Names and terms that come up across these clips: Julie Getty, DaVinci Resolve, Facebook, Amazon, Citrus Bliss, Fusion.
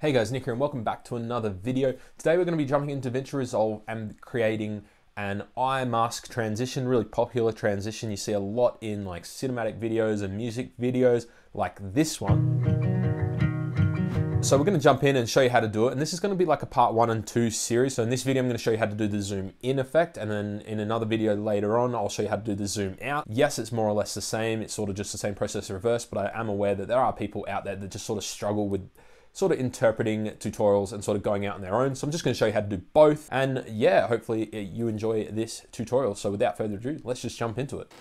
Hey guys, Nick here and welcome back to another video. Today we're going to be jumping into DaVinci Resolve and creating an eye mask transition, really popular transition. You see a lot in like cinematic videos and music videos like this one. So we're going to jump in and show you how to do it. And this is going to be like a part 1 and 2 series. So in this video, I'm going to show you how to do the zoom in effect. And then in another video later on, I'll show you how to do the zoom out. Yes, it's more or less the same. It's sort of just the same process reversed, but I am aware that there are people out there that just sort of struggle with sort of interpreting tutorials and sort of going out on their own. So I'm just going to show you how to do both. And yeah, hopefully you enjoy this tutorial. So without further ado, let's just jump into it.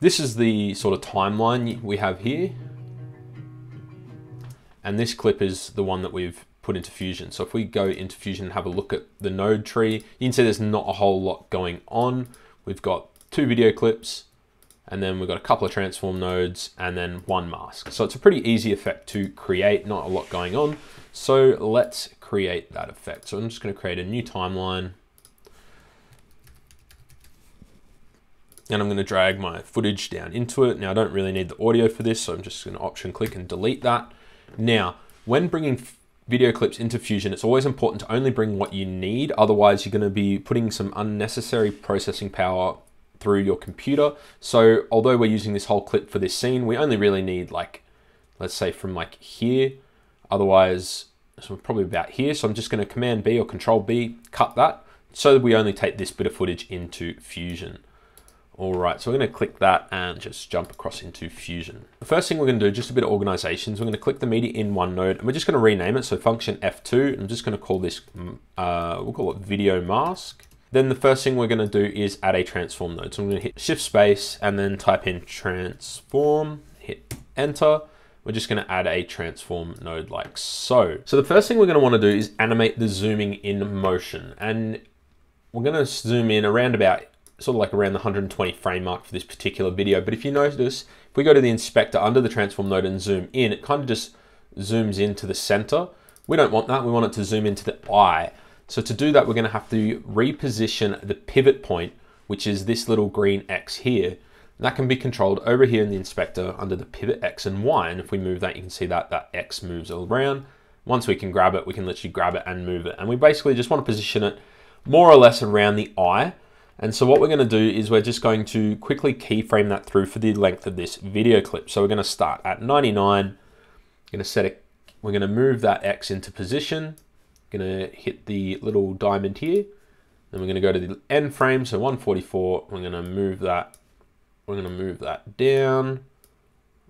This is the sort of timeline we have here. And this clip is the one that we've put into Fusion. So if we go into Fusion and have a look at the node tree, you can see there's not a whole lot going on. We've got 2 video clips, and then we've got a couple of transform nodes and then 1 mask. So it's a pretty easy effect to create, not a lot going on. So let's create that effect. So I'm just gonna create a new timeline and I'm gonna drag my footage down into it. Now I don't really need the audio for this, so I'm just gonna option click and delete that. Now, when bringing video clips into Fusion, it's always important to only bring what you need. Otherwise you're gonna be putting some unnecessary processing power through your computer. So although we're using this whole clip for this scene, we only really need like, let's say from like here, otherwise, so probably about here. So I'm just gonna Command B or Control B, cut that, so that we only take this bit of footage into Fusion. All right, so we're gonna click that and just jump across into Fusion. The first thing we're gonna do, just a bit of organization, so we're gonna click the media in one node and we're just gonna rename it, so function F2, and I'm just gonna call this, we'll call it video mask. Then the first thing we're gonna do is add a transform node. So I'm gonna hit shift space and then type in transform, hit enter. We're just gonna add a transform node like so. So the first thing we're gonna wanna do is animate the zooming in motion. And we're gonna zoom in around about, sort of like around the 120 frame mark for this particular video. But if you notice, if we go to the inspector under the transform node and zoom in, it kind of just zooms into the center. We don't want that, we want it to zoom into the eye. So to do that, we're gonna have to reposition the pivot point, which is this little green X here. And that can be controlled over here in the inspector under the pivot X and Y. And if we move that, you can see that that X moves all around. Once we can grab it, we can literally grab it and move it. And we basically just wanna position it more or less around the eye. And so what we're gonna do is we're just going to quickly keyframe that through for the length of this video clip. So we're gonna start at 99, we're gonna move that X into position. Gonna hit the little diamond here. Then we're gonna go to the end frame, so 144. We're gonna move that down,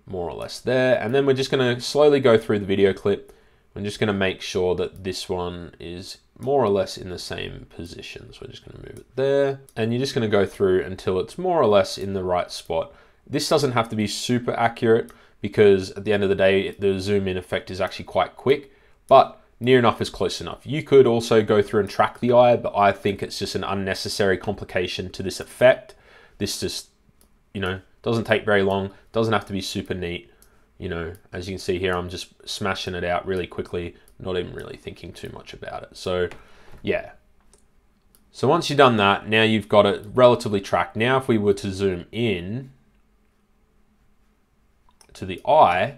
more or less there. And then we're just gonna slowly go through the video clip. I'm just gonna make sure that this one is more or less in the same position. So we're just gonna move it there. And you're just gonna go through until it's more or less in the right spot. This doesn't have to be super accurate because at the end of the day, the zoom in effect is actually quite quick, but near enough is close enough. You could also go through and track the eye, but I think it's just an unnecessary complication to this effect. This just, you know, doesn't take very long, doesn't have to be super neat. You know, as you can see here, I'm just smashing it out really quickly, not even really thinking too much about it. So yeah. So once you've done that, now you've got it relatively tracked. Now, if we were to zoom in to the eye,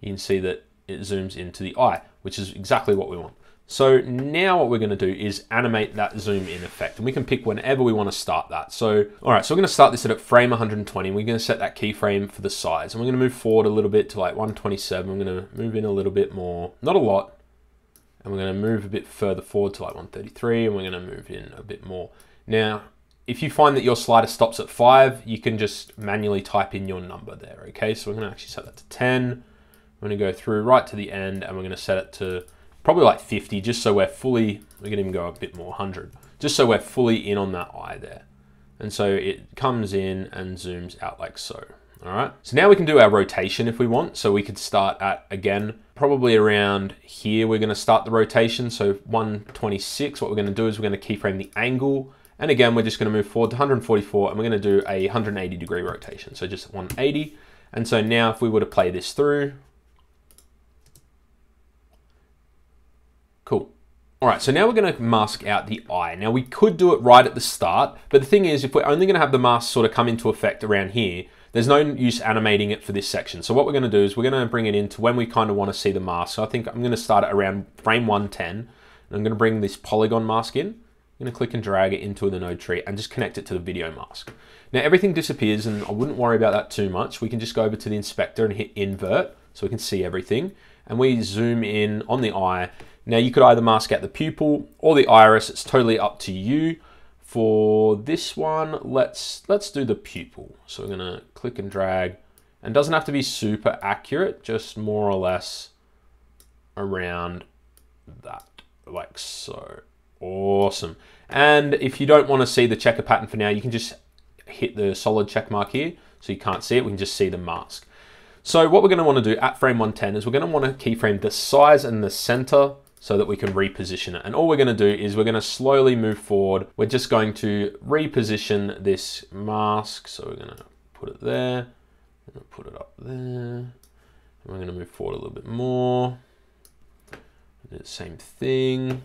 you can see that it zooms into the eye, which is exactly what we want. So now what we're gonna do is animate that zoom in effect, and we can pick whenever we wanna start that. So, all right, so we're gonna start this at frame 120. We're gonna set that keyframe for the size, and we're gonna move forward a little bit to like 127. I'm gonna move in a little bit more, not a lot, and we're gonna move a bit further forward to like 133, and we're gonna move in a bit more. Now, if you find that your slider stops at 5, you can just manually type in your number there, okay? So we're gonna actually set that to 10. I'm gonna go through right to the end and we're gonna set it to probably like 50, just so we're fully, we can even go a bit more, 100, just so we're fully in on that eye there. And so it comes in and zooms out like so, all right? So now we can do our rotation if we want. So we could start at, again, probably around here, we're gonna start the rotation. So 126, what we're gonna do is we're gonna keyframe the angle. And again, we're just gonna move forward to 144 and we're gonna do a 180 degree rotation. So just 180. And so now if we were to play this through, cool. All right, so now we're gonna mask out the eye. Now we could do it right at the start, but the thing is, if we're only gonna have the mask sort of come into effect around here, There's no use animating it for this section. So what we're gonna do is we're gonna bring it into when we kind of wanna see the mask. So I think I'm gonna start at around frame 110, and I'm gonna bring this polygon mask in. I'm gonna click and drag it into the node tree and just connect it to the video mask. Now everything disappears and I wouldn't worry about that too much. We can just go over to the inspector and hit invert so we can see everything. And we zoom in on the eye. Now you could either mask out the pupil or the iris, it's totally up to you. For this one, let's do the pupil. So we're gonna click and drag, and it doesn't have to be super accurate, just more or less around that, like so. Awesome. And if you don't wanna see the checker pattern for now, you can just hit the solid check mark here, so you can't see it, we can just see the mask. So what we're gonna wanna do at frame 110 is we're gonna wanna keyframe the size and the center so that we can reposition it. And all we're gonna do is we're gonna slowly move forward. We're just going to reposition this mask. So we're gonna put it there, I'm gonna put it up there. And we're gonna move forward a little bit more. Do the same thing.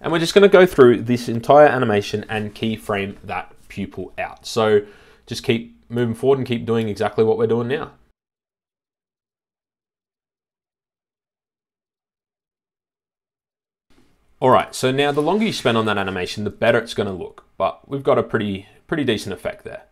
And we're just gonna go through this entire animation and keyframe that pupil out. So just keep moving forward and keep doing exactly what we're doing now. All right, so now the longer you spend on that animation, the better it's gonna look, but we've got a pretty decent effect there.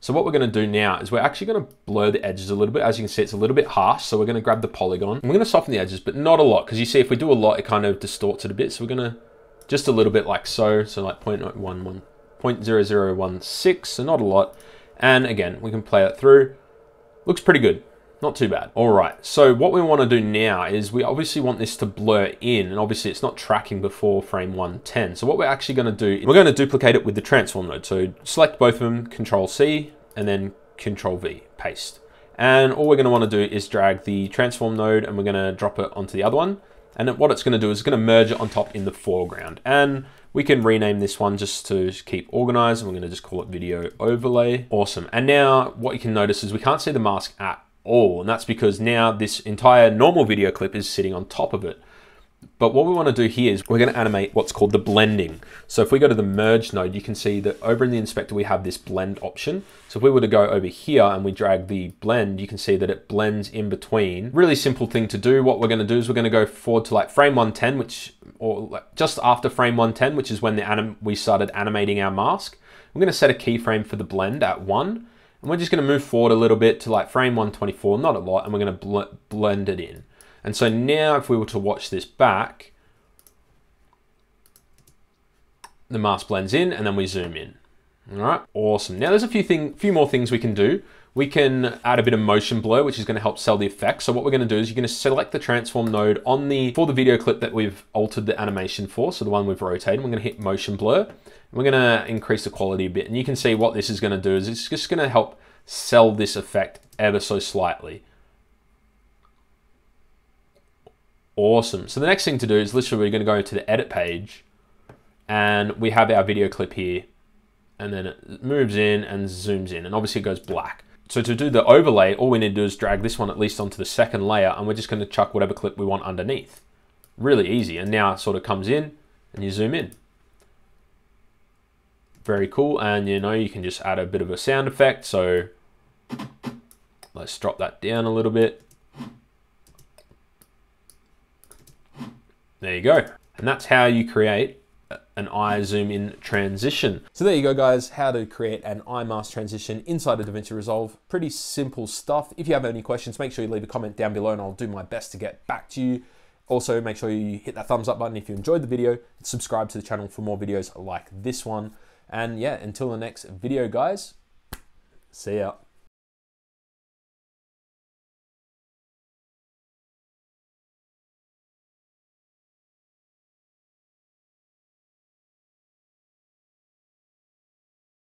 So what we're gonna do now is we're actually gonna blur the edges a little bit. As you can see, it's a little bit harsh, so we're gonna grab the polygon. We're gonna soften the edges, but not a lot, because you see if we do a lot, it kind of distorts it a bit. So we're gonna just a little bit like so, so like 0.0016, so not a lot. And again, we can play that through. Looks pretty good. Not too bad. All right, so what we wanna do now is we obviously want this to blur in, and obviously it's not tracking before frame 110. So what we're actually gonna do, is we're gonna duplicate it with the transform node. So select both of them, Control C, and then Control V, paste. And all we're gonna wanna do is drag the transform node and we're gonna drop it onto the other one. And then what it's gonna do is it's gonna merge it on top in the foreground. And we can rename this one just to keep organized, and we're gonna just call it video overlay. Awesome, and now what you can notice is we can't see the mask at all, and that's because now this entire normal video clip is sitting on top of it. But what we wanna do here is we're gonna animate what's called the blending. So if we go to the merge node, you can see that over in the inspector, we have this blend option. So if we were to go over here and we drag the blend, you can see that it blends in between. Really simple thing to do. What we're gonna do is we're gonna go forward to like frame 110, which, or just after frame 110, which is when we started animating our mask. We're gonna set a keyframe for the blend at 1. And we're just gonna move forward a little bit to like frame 124, not a lot, and we're gonna blend it in. And so now if we were to watch this back, the mask blends in and then we zoom in. All right, awesome. Now there's a few more things we can do. We can add a bit of motion blur, which is gonna help sell the effect. So what we're gonna do is you're gonna select the transform node for the video clip that we've altered the animation for, so the one we've rotated, we're gonna hit motion blur. We're gonna increase the quality a bit, and you can see what this is gonna do is it's just gonna help sell this effect ever so slightly. Awesome, so the next thing to do is literally we're gonna go to the edit page, and we have our video clip here, and then it moves in and zooms in, and obviously it goes black. So to do the overlay, all we need to do is drag this one at least onto the second layer, and we're just gonna chuck whatever clip we want underneath. Really easy, and now it sort of comes in, and you zoom in. Very cool, and you know, you can just add a bit of a sound effect. So let's drop that down a little bit. There you go. And that's how you create an eye zoom in transition. So there you go guys, how to create an eye mask transition inside of DaVinci Resolve. Pretty simple stuff. If you have any questions, make sure you leave a comment down below and I'll do my best to get back to you. Also, make sure you hit that thumbs up button if you enjoyed the video, and subscribe to the channel for more videos like this one. And yeah, until the next video, guys, see ya.